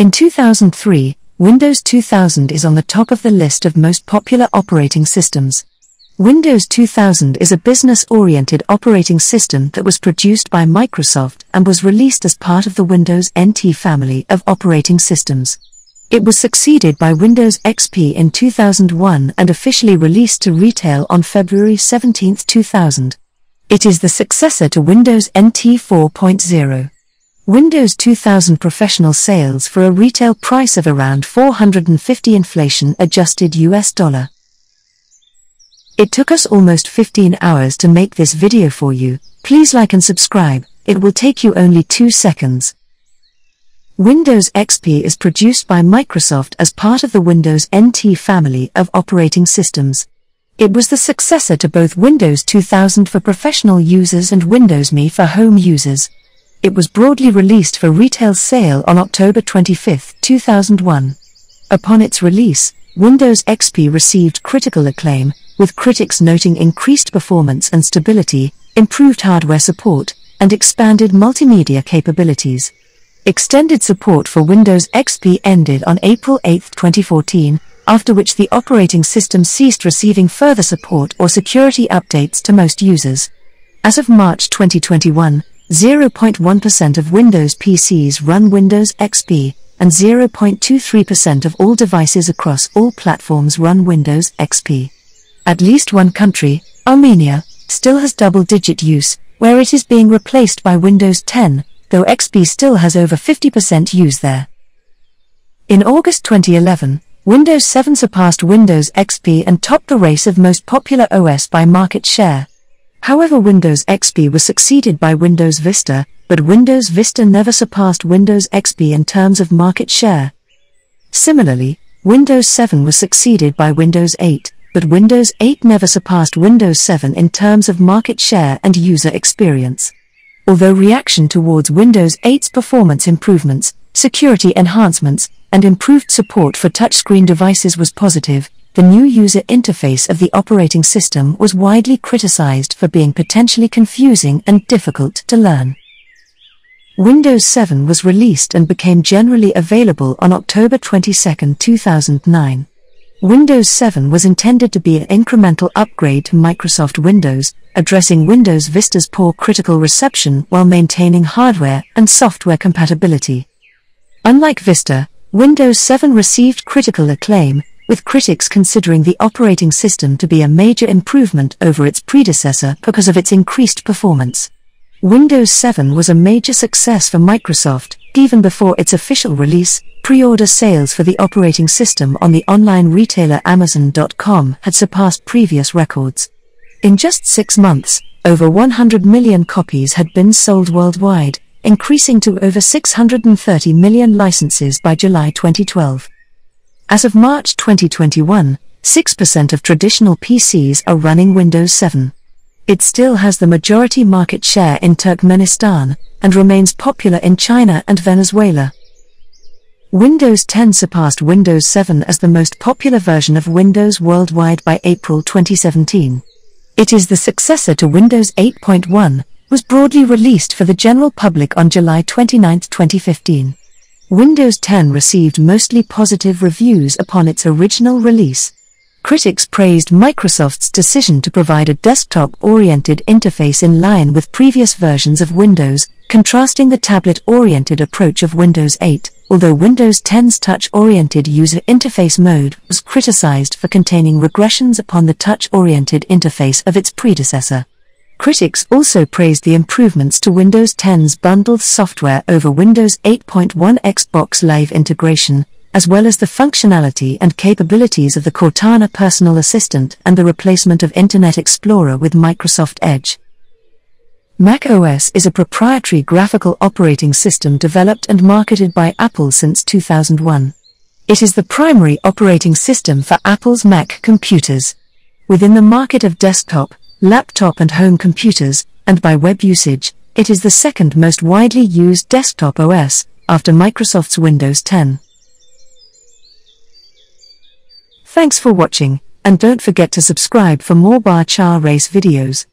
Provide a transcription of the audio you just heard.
In 2003, Windows 2000 is on the top of the list of most popular operating systems. Windows 2000 is a business-oriented operating system that was produced by Microsoft and was released as part of the Windows NT family of operating systems. It was succeeded by Windows XP in 2001 and officially released to retail on February 17, 2000. It is the successor to Windows NT 4.0. Windows 2000 professional sales for a retail price of around $450 inflation-adjusted US dollar. It took us almost 15 hours to make this video for you. Please like and subscribe, it will take you only 2 seconds. Windows XP is produced by Microsoft as part of the Windows NT family of operating systems. It was the successor to both Windows 2000 for professional users and Windows Me for home users. It was broadly released for retail sale on October 25, 2001. Upon its release, Windows XP received critical acclaim, with critics noting increased performance and stability, improved hardware support, and expanded multimedia capabilities. Extended support for Windows XP ended on April 8, 2014, after which the operating system ceased receiving further support or security updates to most users. As of March 2021, 0.1% of Windows PCs run Windows XP, and 0.23% of all devices across all platforms run Windows XP. At least one country, Armenia, still has double-digit use, where it is being replaced by Windows 10, though XP still has over 50% use there. In August 2011, Windows 7 surpassed Windows XP and topped the race of most popular OS by market share. However, Windows XP was succeeded by Windows Vista, but Windows Vista never surpassed Windows XP in terms of market share. Similarly, Windows 7 was succeeded by Windows 8. But Windows 8 never surpassed Windows 7 in terms of market share and user experience. Although reaction towards Windows 8's performance improvements, security enhancements, and improved support for touchscreen devices was positive, the new user interface of the operating system was widely criticized for being potentially confusing and difficult to learn. Windows 7 was released and became generally available on October 22, 2009. Windows 7 was intended to be an incremental upgrade to Microsoft Windows, addressing Windows Vista's poor critical reception while maintaining hardware and software compatibility. Unlike Vista, Windows 7 received critical acclaim, with critics considering the operating system to be a major improvement over its predecessor because of its increased performance. Windows 7 was a major success for Microsoft, even before its official release. Pre-order sales for the operating system on the online retailer Amazon.com had surpassed previous records. In just 6 months, over 100 million copies had been sold worldwide, increasing to over 630 million licenses by July 2012. As of March 2021, 6% of traditional PCs are running Windows 7. It still has the majority market share in Turkmenistan, and remains popular in China and Venezuela. Windows 10 surpassed Windows 7 as the most popular version of Windows worldwide by April 2017. It is the successor to Windows 8.1, was broadly released for the general public on July 29, 2015. Windows 10 received mostly positive reviews upon its original release. Critics praised Microsoft's decision to provide a desktop-oriented interface in line with previous versions of Windows, contrasting the tablet-oriented approach of Windows 8. Although Windows 10's touch-oriented user interface mode was criticized for containing regressions upon the touch-oriented interface of its predecessor. Critics also praised the improvements to Windows 10's bundled software over Windows 8.1 Xbox Live integration, as well as the functionality and capabilities of the Cortana personal assistant and the replacement of Internet Explorer with Microsoft Edge. macOS is a proprietary graphical operating system developed and marketed by Apple since 2001. It is the primary operating system for Apple's Mac computers. Within the market of desktop, laptop and home computers, and by web usage, it is the second most widely used desktop OS, after Microsoft's Windows 10. Thanks for watching, and don't forget to subscribe for more bar char race videos.